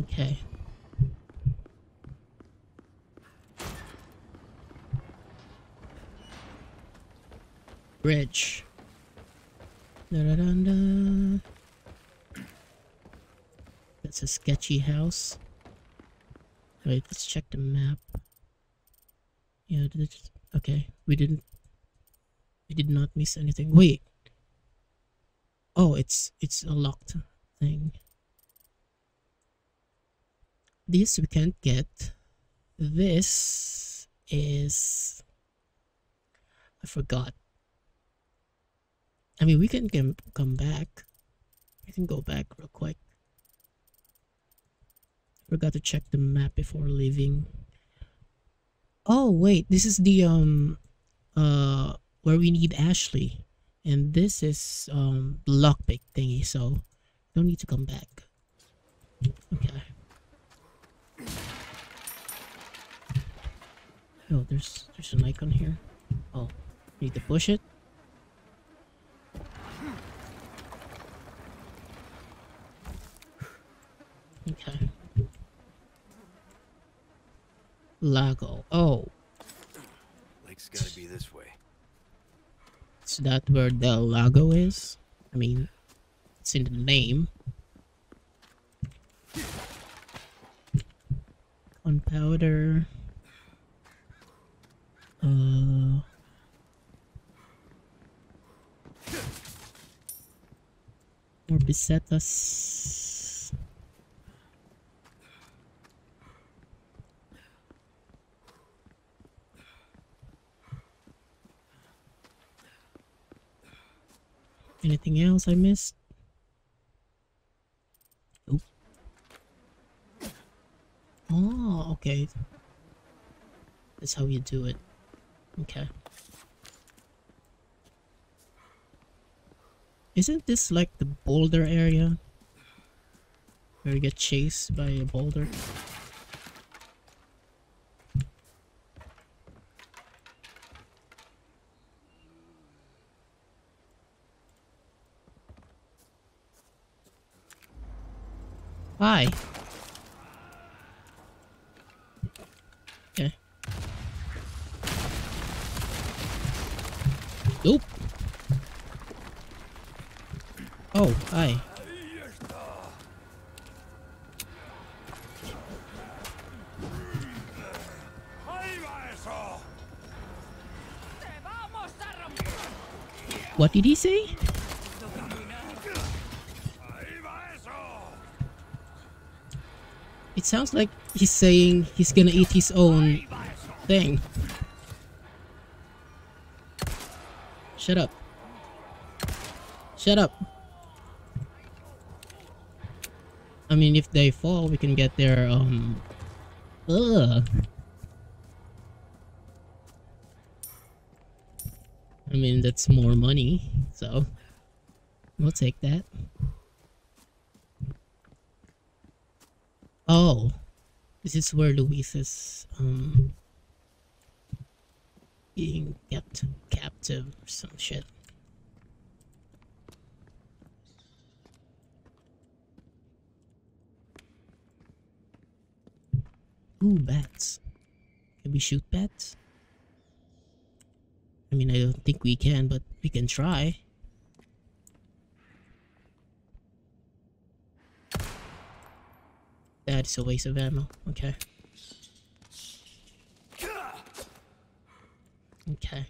Okay. Bridge. Da -da -da -da. That's a sketchy house. Wait, let's check the map. Yeah, okay. We did not miss anything. Wait. Oh, it's a locked thing. This we can't get. This is... I forgot. I mean, we can come back. We can go back real quick. Forgot to check the map before leaving. Oh wait, this is the where we need Ashley, and this is the lockpick thingy, so don't need to come back. Okay. Oh, there's an icon here. Oh, need to push it. Okay. Lago. Oh. Lake's gotta be this way. Is that where Del Lago is? I mean, it's in the name. Gunpowder. More besetas. Anything else I missed? Nope. Oh, okay. That's how you do it. Okay. Isn't this like the boulder area? Where you get chased by a boulder? Hi. Okay. Nope. Oh, hi. What did he say? It sounds like he's saying he's gonna eat his own thing. Shut up. Shut up. I mean, if they fall, we can get their, I mean, that's more money, so we'll take that. Oh, this is where Luis is being kept captive or some shit. Ooh, bats. Can we shoot bats? I mean, I don't think we can, but we can try. That is a waste of ammo. Okay. Okay.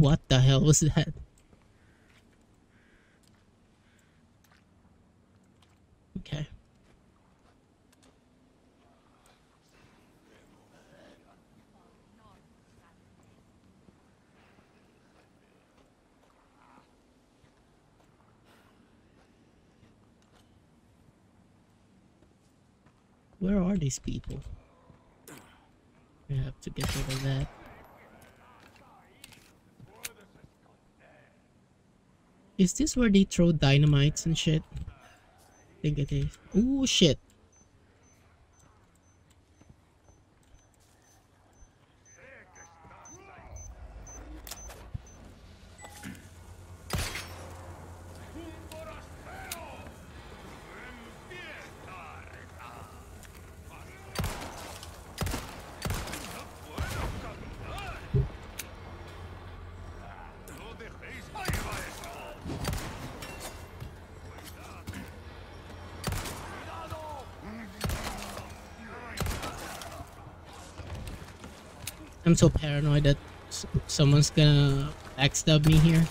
What the hell was that? Okay. Where are these people? We have to get rid of that. Is this where they throw dynamites and shit? I think it is. Ooh, shit. I'm so paranoid that someone's gonna backstab me here.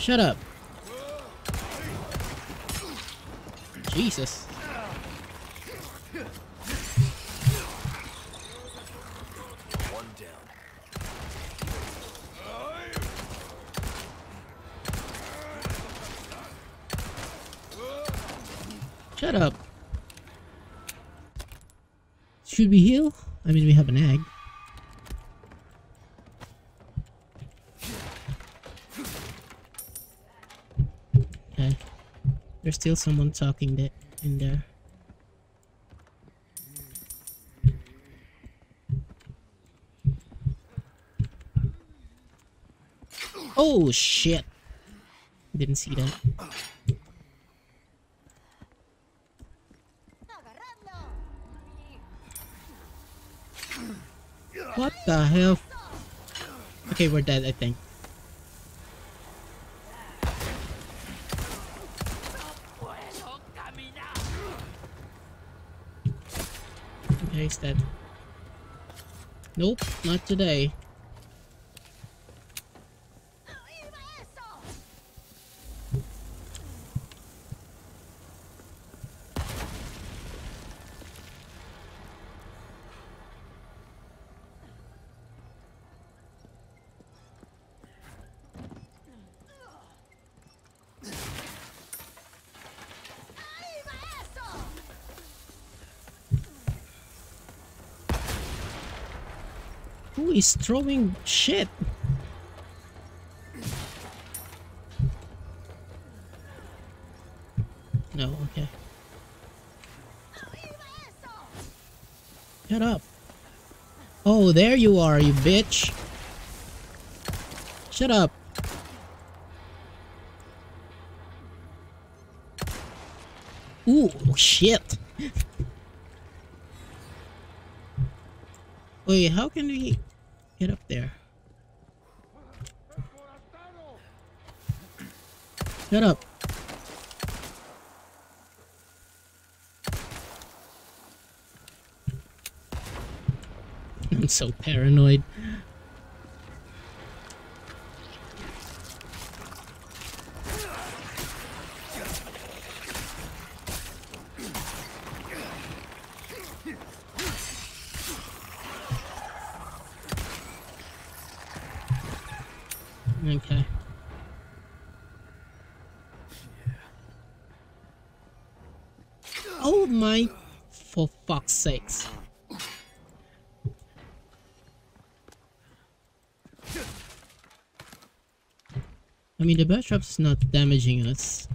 Shut up. Jesus. One down. Shut up. Should we heal? I mean, we have an egg. Okay. There's still someone talking that in there. Oh shit! Didn't see that. What the hell? Okay, we're dead, I think. Okay, he's dead. Nope, not today. Who is throwing shit? No, okay. Shut up. Oh, there you are, you bitch. Shut up. Ooh, shit. Wait, how can we get up there? Shut up. I'm so paranoid. Okay. Oh my, for fuck's sakes. I mean, the bear trap's not damaging us.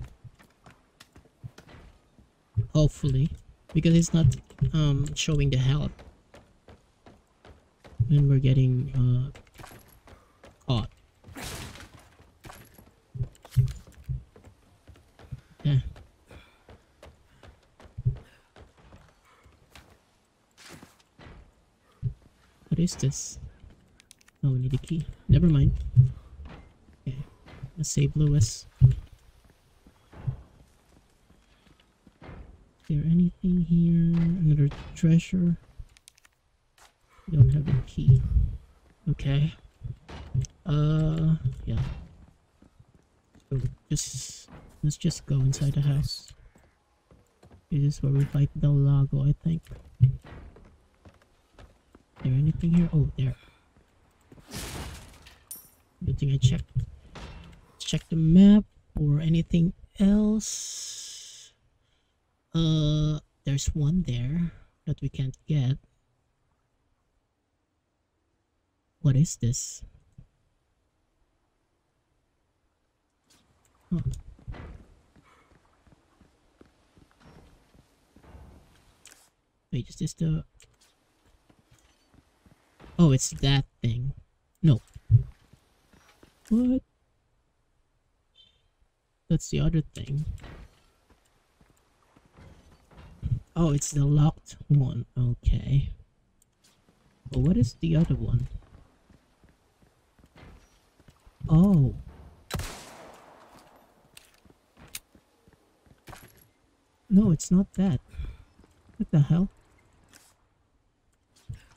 Hopefully. Because it's not showing the health when we're getting caught. What is this? Oh, we need a key. Never mind. Okay, let's save Lewis. Is there anything here? Another treasure? We don't have a key. Okay. Yeah. So let's just go inside the house. This is where we fight Del Lago, I think. Is there anything here? Oh, there. Good thing I checked. Check the map or anything else. There's one there that we can't get. What is this? Huh. Wait, is this the... Oh, it's that thing. No. What? That's the other thing. Oh, it's the locked one. Okay. But what is the other one? Oh. No, it's not that. What the hell?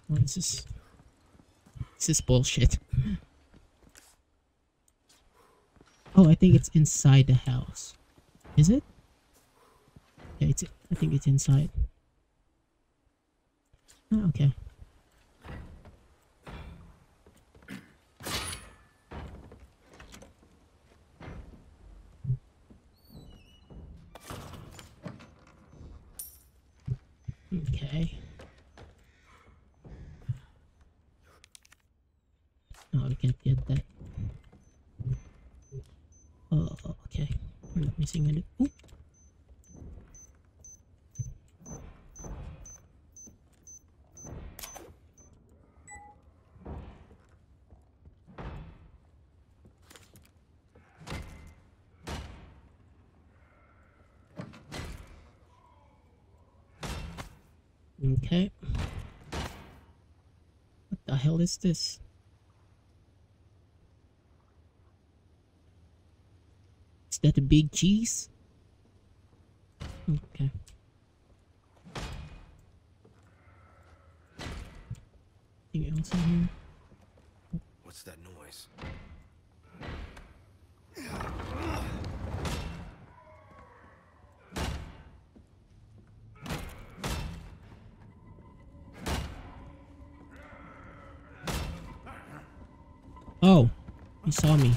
This is bullshit. Oh, I think it's inside the house. Is it? Yeah, it's. I think it's inside. Oh, okay. Okay. No, we can't get that. Oh, okay. We're not missing any. Ooh. Okay. What the hell is this? Is that a big cheese? Okay. Anything else in here? What's that noise? Oh, he saw me.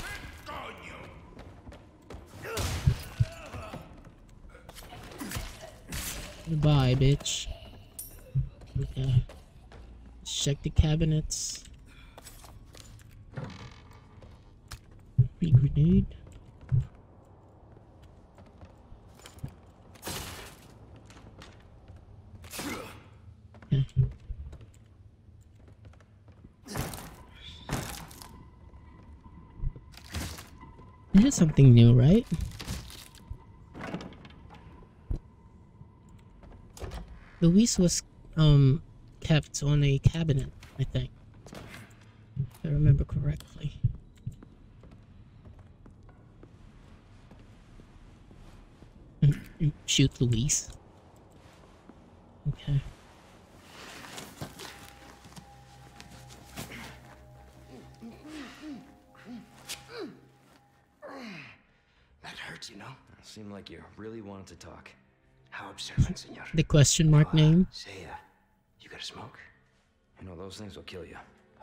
Goodbye, bitch. Okay. Check the cabinets. Free grenade. Okay. This is something new, right? Luis was kept on a cabinet, I think, if I remember correctly. Shoot Luis. Okay. Seemed like you really wanted to talk. How observant, senor. The question mark name. Sera, you gotta smoke? You know those things will kill you.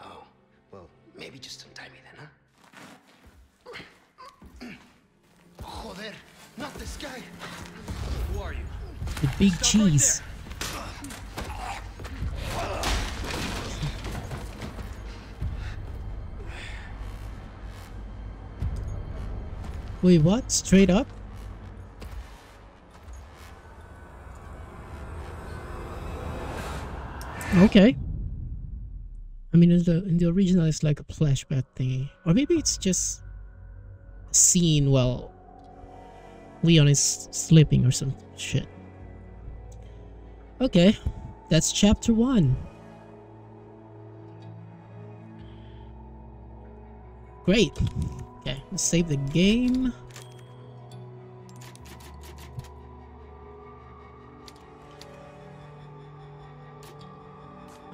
Oh, well, maybe just untie me then, huh? Joder, not this guy. Who are you? The big stop cheese. Right. Wait, what? Straight up? Okay. I mean, in the original, it's like a flashback thingy. Or maybe it's just a scene while Leon is sleeping or some shit. Okay. That's chapter 1. Great. Okay, let's save the game.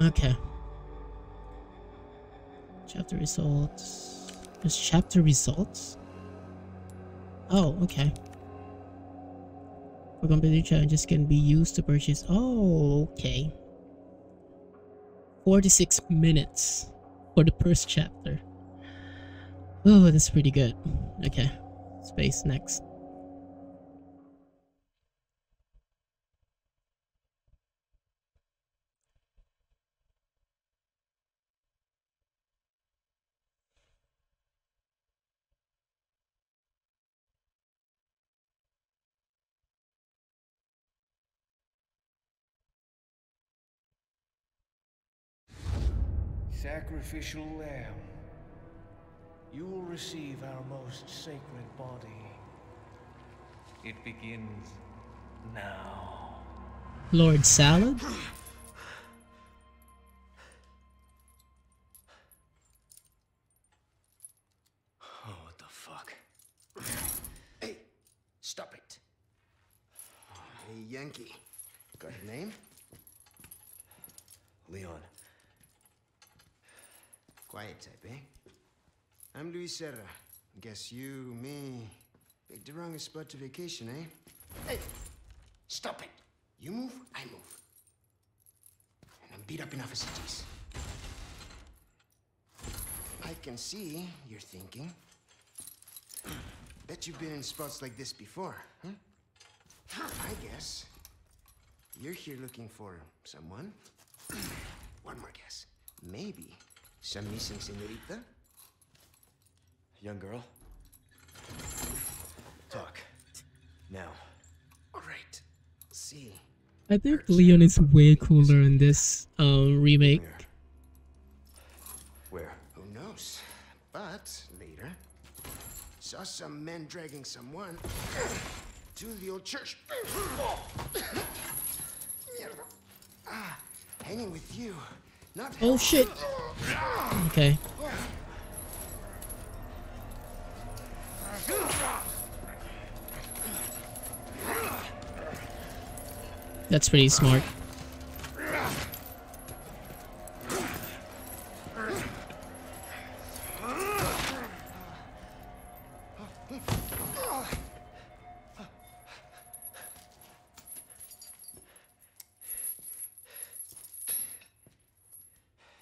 Okay. Chapter results. There's chapter results. Oh, okay. For completing challenges can be used to purchase. Oh, okay. 46 minutes for the first chapter. Oh, that's pretty good. Okay. Space next. Sacrificial lamb, you will receive our most sacred body. It begins now. Lord Salad? Oh, what the fuck? Hey, stop it. Hey, Yankee. Got your name? Leon. Quiet type, eh? I'm Luis Sera. Guess you, me, picked the wrongest spot to vacation, eh? Hey! Stop it! You move, I move. And I'm beat up enough as it is. I can see you're thinking. Bet you've been in spots like this before, huh? I guess you're here looking for someone. One more guess. Maybe some missing senorita? Young girl? Talk. Now. Alright. See. I think Leon is way cooler in this remake. Where? Who knows? But later. Saw some men dragging someone to the old church. Hanging with you. Not oh shit. Okay. That's pretty smart.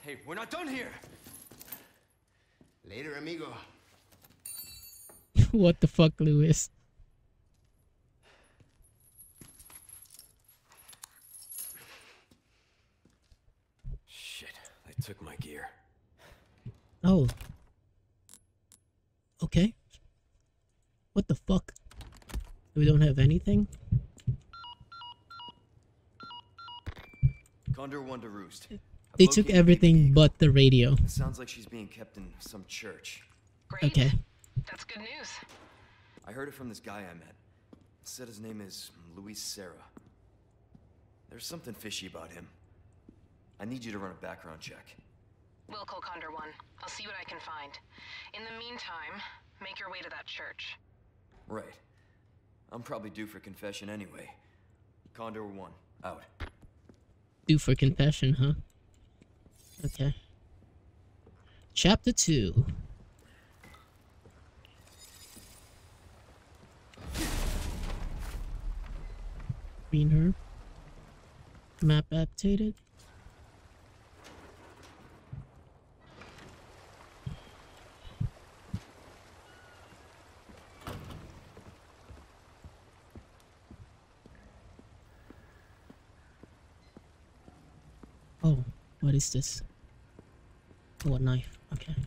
Hey, we're not done here. Later, amigo. What the fuck, Luis? Shit, they took my gear. Oh. Okay. What the fuck? We don't have anything? Condor One to roost. They took everything but the radio. It sounds like she's being kept in some church. Great. Okay. That's good news. I heard it from this guy I met. He said his name is Luis Sera. There's something fishy about him. I need you to run a background check. We'll call Condor One. I'll see what I can find. In the meantime, make your way to that church. Right. I'm probably due for confession anyway. Condor One, out. Due for confession, huh? Okay. Chapter 2. Green herb. Map updated. Oh, what is this? Oh, a knife. Okay. Okay.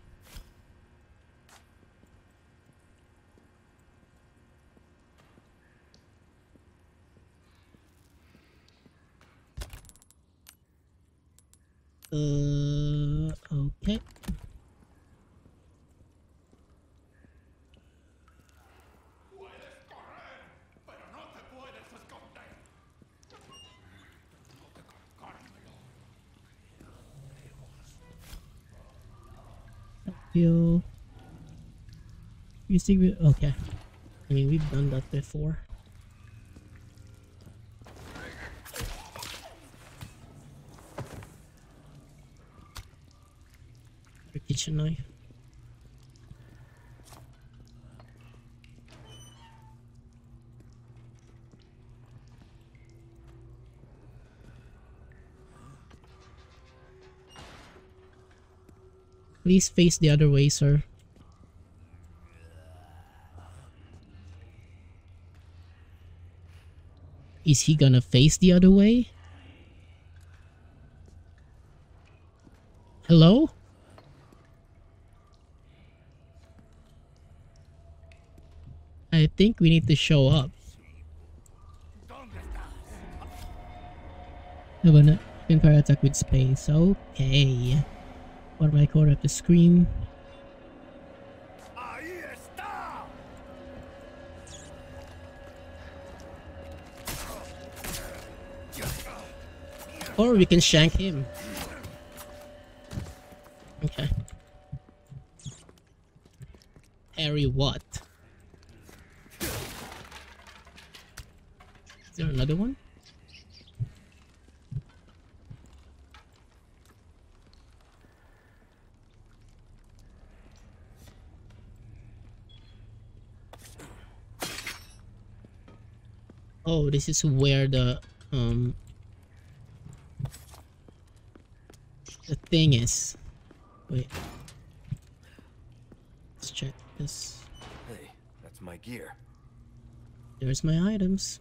You see, we okay. I mean, we've done that before. A kitchen knife. Please face the other way, sir. Is he gonna face the other way? Hello? I think we need to show up. No, but counter attack with space. Okay. What my cord at the screen. Or we can shank him. Okay. Harry, what? Is there another one? Oh, this is where the thing is. Wait. Let's check this. Hey, that's my gear. There's my items.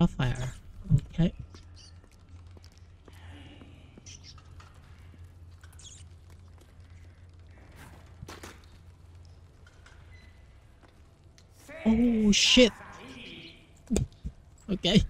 A fire. Okay. Oh shit. Okay.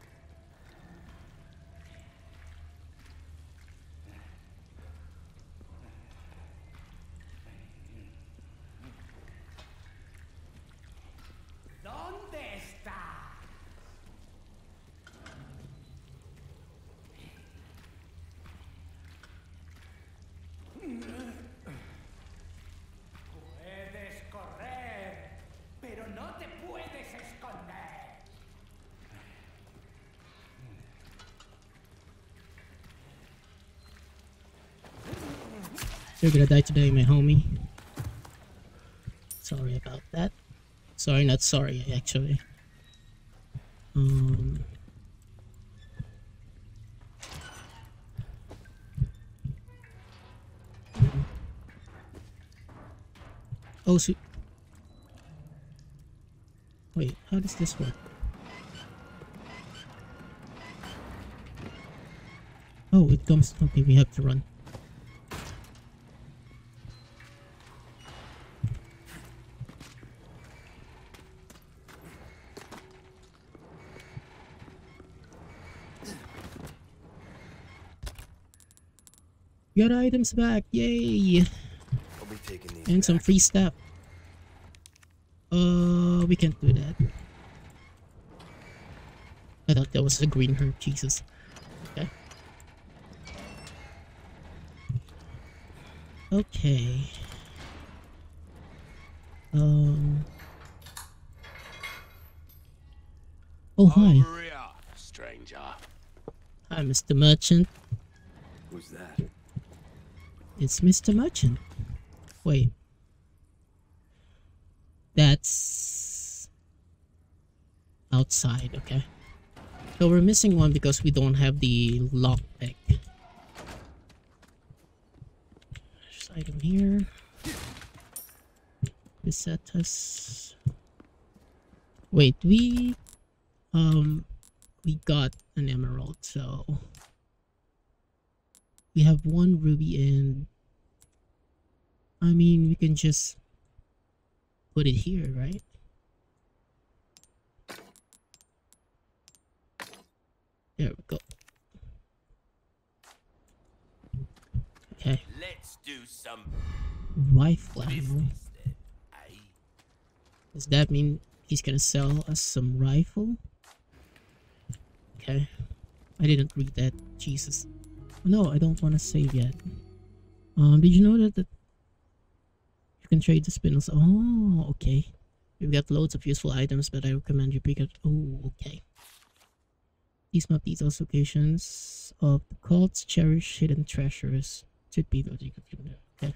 You're gonna die today, my homie. Sorry about that. Sorry, not sorry, actually. Oh, so... Wait, how does this work? Oh, it comes... Okay, we have to run. Got items back, yay! I'll be taking these and some free stuff. We can't do that. I thought that was a green herb, Jesus. Okay. Okay. Oh hi. Stranger. Hi, Mr. Merchant. Who's that? It's Mr. Merchant. Wait. That's... outside, okay. So we're missing one because we don't have the lockpick. There's an item here. Pesetas. Wait, we got an emerald, so... We have one ruby and I mean we can just put it here, right? There we go. Okay. Let's do some rifle ammo. Does that mean he's gonna sell us some rifle? Okay. I didn't read that, Jesus. No, I don't want to save yet. Did you know that you can trade the spindles? Oh, okay. We've got loads of useful items, but I recommend you pick up. Oh, okay. These map details locations of the cults, cherish hidden treasures. Should be those you could do. Okay.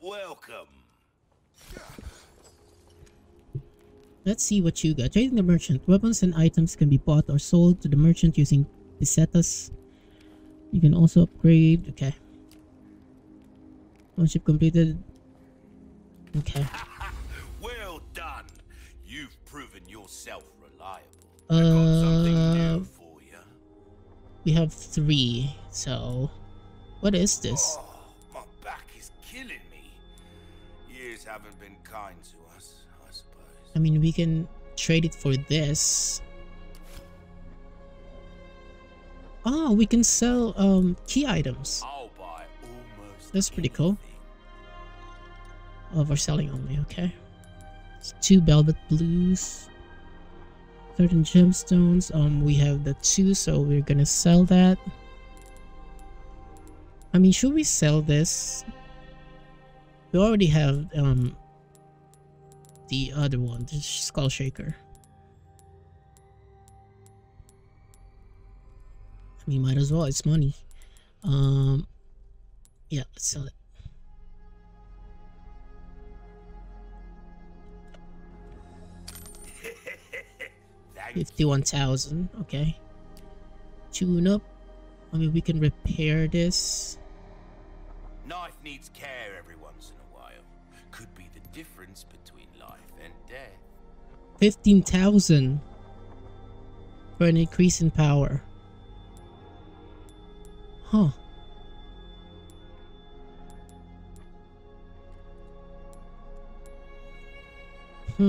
Welcome. Let's see what you got. Trading the merchant. Weapons and items can be bought or sold to the merchant using pesetas. You can also upgrade. Okay. Ownership completed. Okay. Well done. You've proven yourself reliable. I got something new for you. We have three. So, what is this? Oh, my back is killing me. Years haven't been kind to us, I suppose. I mean, we can trade it for this. Oh, we can sell key items. I'll buy almost that's pretty cool. Oh, we're selling only, okay. It's 2 velvet blues, 13 gemstones. We have the 2, so we're gonna sell that. I mean, should we sell this? We already have the other one, the skull shaker. I We might as well. It's money. Yeah, let's sell it. $51,000. Okay. Tune up. I mean, we can repair this. Knife needs care every once in a while. Could be the difference between life and death. 15,000 for an increase in power. Huh. I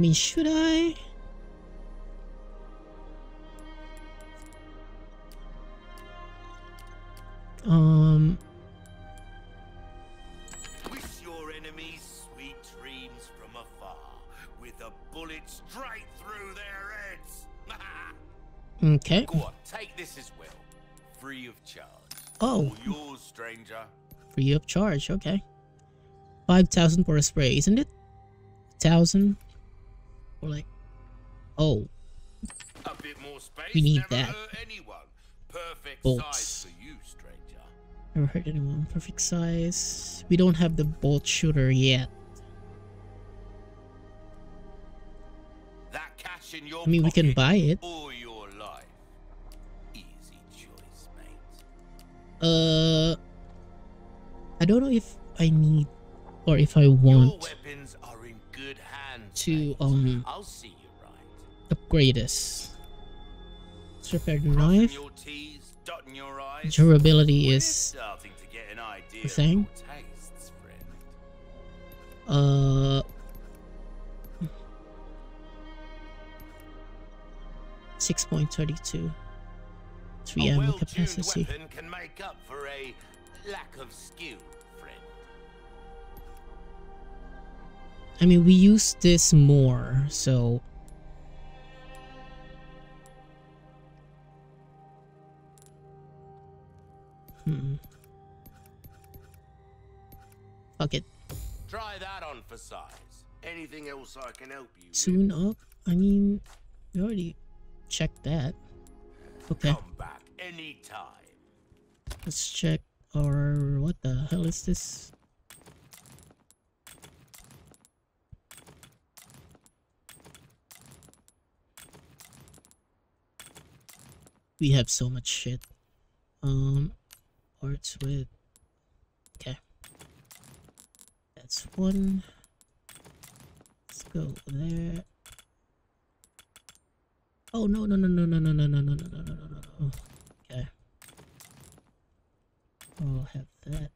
mean, should I? Wish your enemies sweet dreams from afar, with a bullet straight through their heads. Okay. Go on, take this as well, free of charge. Oh, all yours, stranger. Free of charge. Okay. 5,000 for a spray, isn't it? 1,000. Or like, oh, a bit more space. We need that. Perfect bolts. Size for you, stranger. Never hurt anyone. Perfect size. We don't have the bolt shooter yet. That cash in your, I mean, we can buy it. Or your life. Easy choice, mate. I don't know if I need or if I want to upgrade this. Let's repair the knife. Durability is the thing. Hmm. 6.32. 3 ammo capacity. Can make up for a lack of skill. I mean, we use this more, so fuck it. Try that on for size. Anything else I can help you? Soon up. I mean, we already checked that. Okay. Come back anytime. Let's check our, what the hell is this? We have so much shit. Arts with. Okay. That's one. Let's go there. Oh, no. Okay. I'll have that.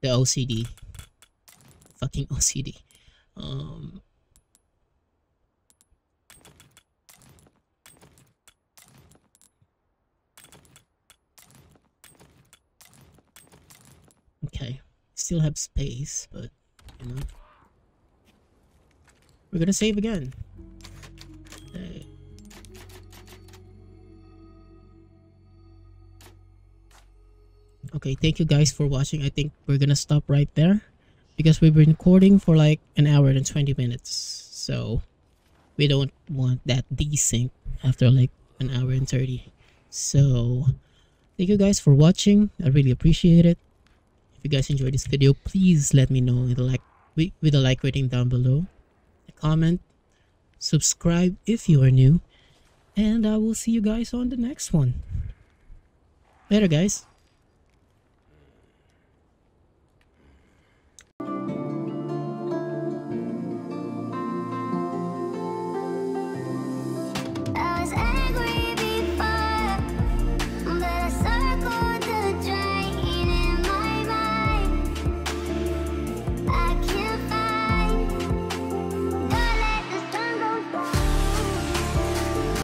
The OCD. Fucking OCD. Okay, still have space, but you know, we're gonna save again. Okay. Okay, thank you guys for watching. I think we're gonna stop right there, because we've been recording for like an hour and 20 minutes. So we don't want that desync after like an hour and 30. So thank you guys for watching. I really appreciate it. If you guys enjoyed this video, please let me know with a like, rating down below. A comment. Subscribe if you are new. And I will see you guys on the next one. Later, guys.